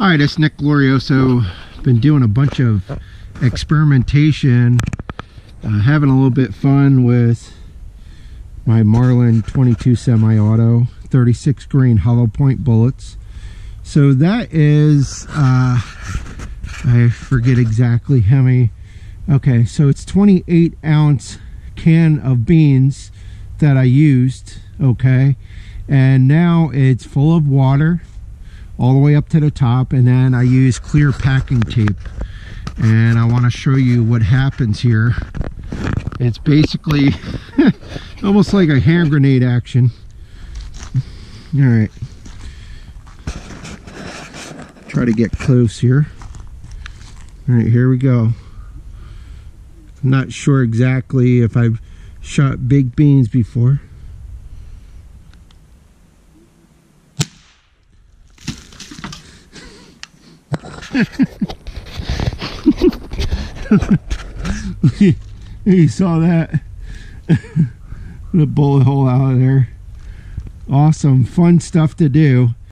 All right, it's Nick Glorioso. Been doing a bunch of experimentation, having a little bit fun with my Marlin 22 semi-auto, 36 grain hollow point bullets. So that is, I forget exactly how many. Okay, so it's 28 ounce can of beans that I used, okay? And now it's full of water all the way up to the top, and then I use clear packing tape. And I want to show you what happens here. It's basically almost like a hand grenade action. All right, try to get close here. All right, here we go. I'm not sure exactly if I've shot big beans before. You saw that? The bullet hole out of there. Awesome, fun stuff to do.